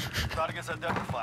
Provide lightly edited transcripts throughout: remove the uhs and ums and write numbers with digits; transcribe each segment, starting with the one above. A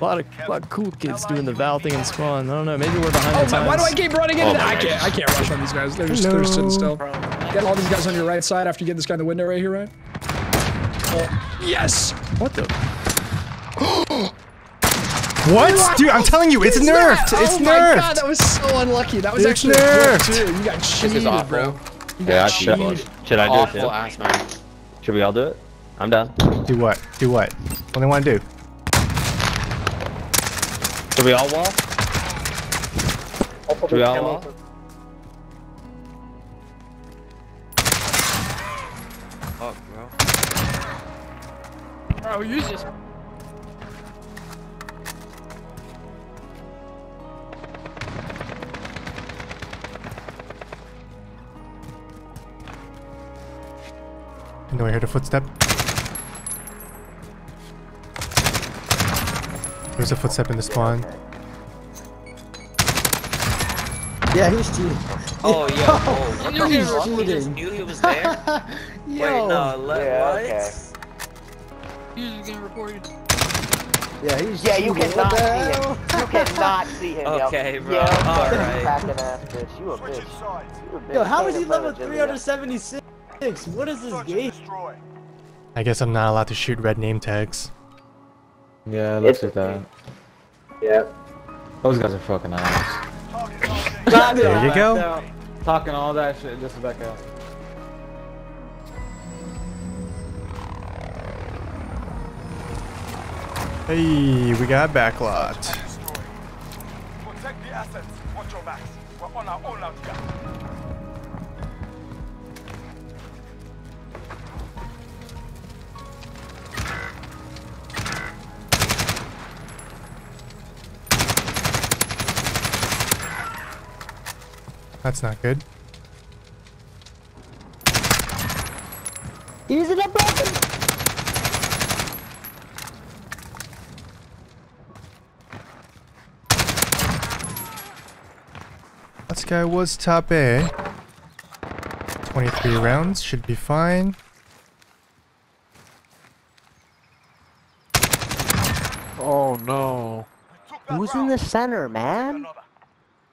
lot of cool kids doing the Val thing in spawn. I don't know. Maybe we're behind the times. Why do I keep running in? I can't rush on these guys. They're sitting still. Get all these guys on your right side after you get this guy in the window right here, right? Yes. What the? What? Dude, I'm telling you, it's nerfed. It's nerfed. Oh my god, that was so unlucky. That was actually nerfed. Dude, you got cheated, bro. Yeah, should I do it? Should we all do it? I'm down. Do what? Do what? What do they want to do? Do we all wall? Do we all wall? Fuck, bro. Bro, you just... No, I heard a footstep. There's a footstep in the spawn. Yeah, he's cheating. Oh, yeah. Oh, what the fuck? He just knew he was there? Yo. Wait, no, what? He was getting reported. Yeah, he's cheating. Yeah, you cannot see him. You cannot see him, yo. Okay, bro. Yo, alright. Packing ass, bitch. You a bitch. Yo, how is he level 376? What is this game? I guess I'm not allowed to shoot red name tags. Yeah, it looks like that. Yeah. Those guys are fucking ass. There you go. Out. Talking all that shit just to back out. Hey, we got backlot. Protect the assets. Watch your backs. We're on our own out here. That's not good. Easy to break him. This guy was top A. 23 rounds should be fine. Oh no! Who's in the center, man?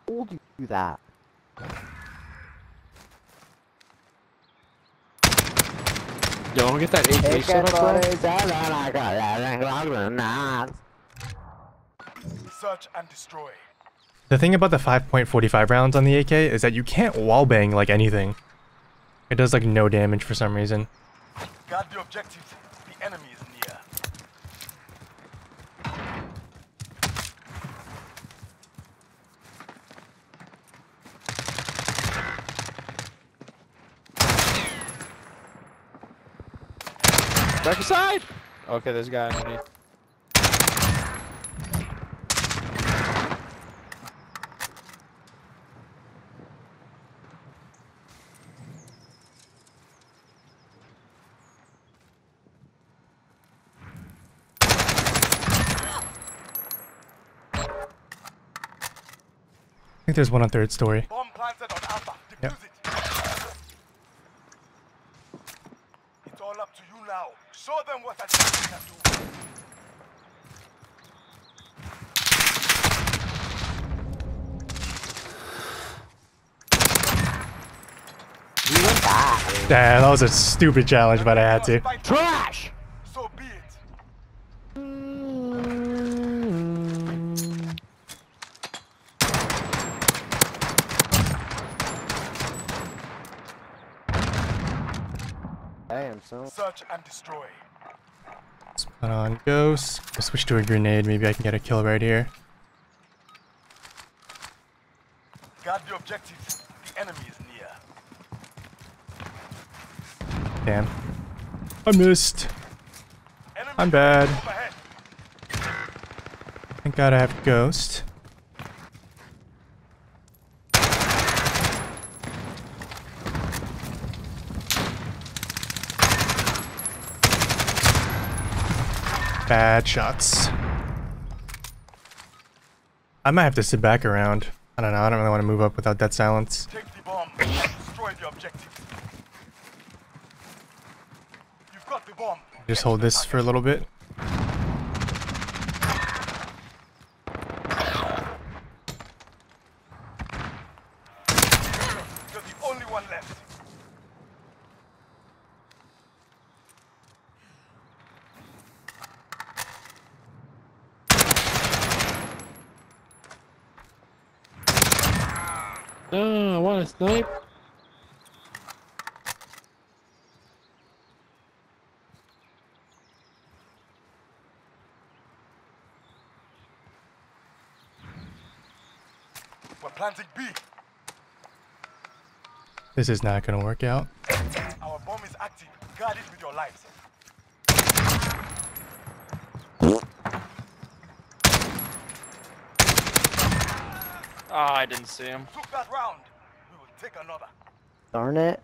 Who do that? Yo, I'm gonna get that AK shot up, bro. Search and destroy. The thing about the 5.45 rounds on the AK is that you can't wallbang like anything. It does like no damage for some reason. Guard the objective. The enemy is near. Back aside! Okay, there's a guy underneath. I think there's one on third story. Bomb planted on Alpha. Defuse it. It's all up to you now. Show them what I can do. Damn, that was a stupid challenge, but I had to. Trash! So be it. Search and destroy. Spot on ghost. We'll switch to a grenade. Maybe I can get a kill right here. Guard the objective. The enemy is near. Damn. I missed. Enemy I'm bad. Thank God I have ghost. Bad shots. I might have to sit back around. I don't know. I don't really want to move up without that silence. Take the bomb and destroy the objective. You've got the bomb. Just hold this for a little bit. No, I want to snipe. We're planting B. This is not going to work out. Our bomb is active. Guard it with your lives. Ah, I didn't see him. Took that round. We will take another. Darn it.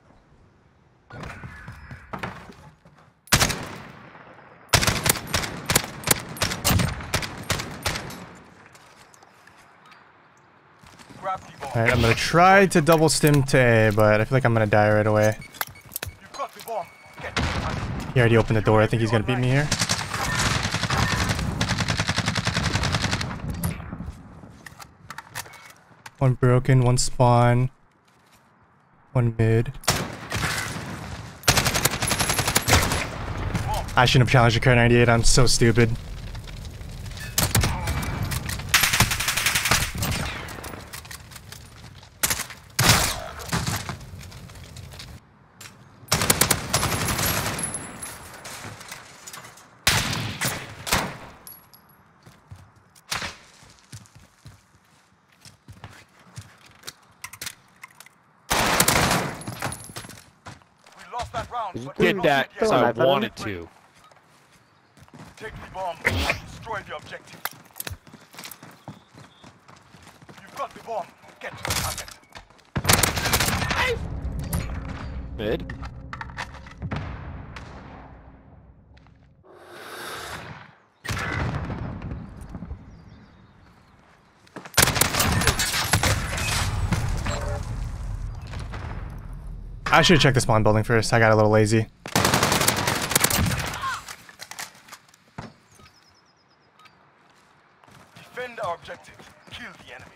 Alright, I'm gonna try to double stim Tay, but I feel like I'm gonna die right away. You've got the bomb. He already opened the door. I think he's gonna beat me here. One broken, one spawn, one mid. I shouldn't have challenged the Kar-98, I'm so stupid. Did that because I wanted to. Take the bomb and destroy the objective. You've got the bomb. Get to the target. Mid. I should check the spawn building first. I got a little lazy. Defend our objective. Kill the enemy.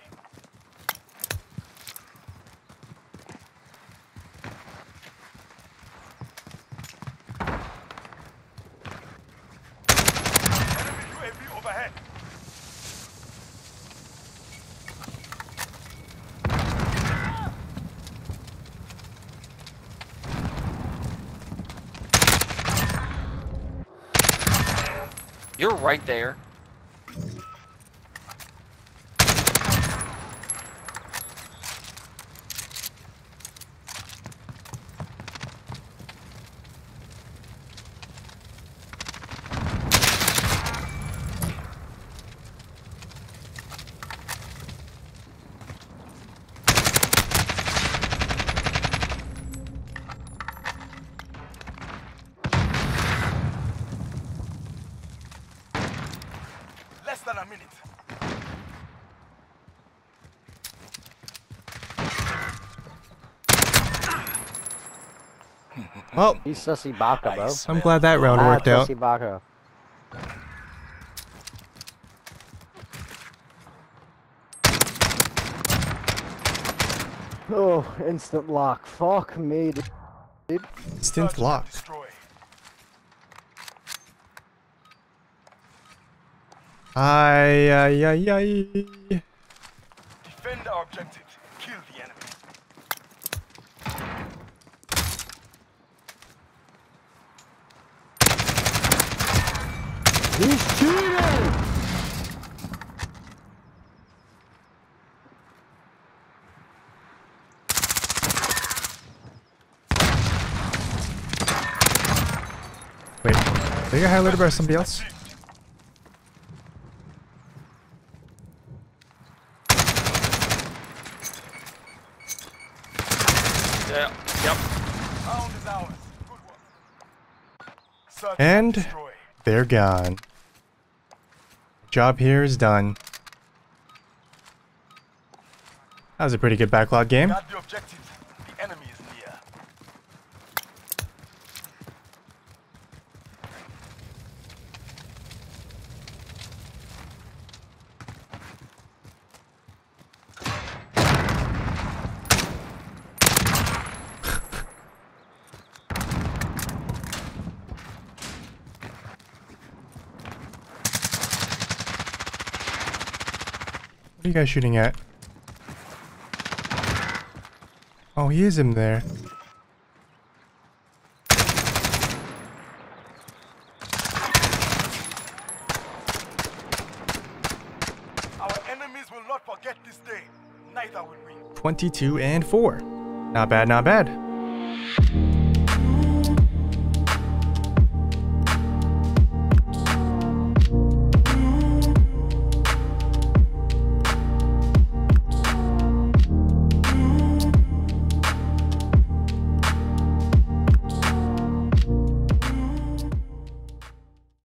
Enemy UAV overhead. You're right there. Than a minute. Well, he's sussy baka, bro. I'm glad that round worked out. Baka. Oh, instant lock. Fuck me, dude. Instant lock. Ay. Defend our objective. Kill the enemy. He's cheating! Wait, did I get highlighted by somebody else? Yeah, yep. Round is ours. Good work. And they're gone. Job here is done. That was a pretty good backlog game. Got the objective. The enemy is near. What are you guys shooting at? Oh, he is in there. Our enemies will not forget this day. Neither will we. 22 and 4. Not bad, not bad.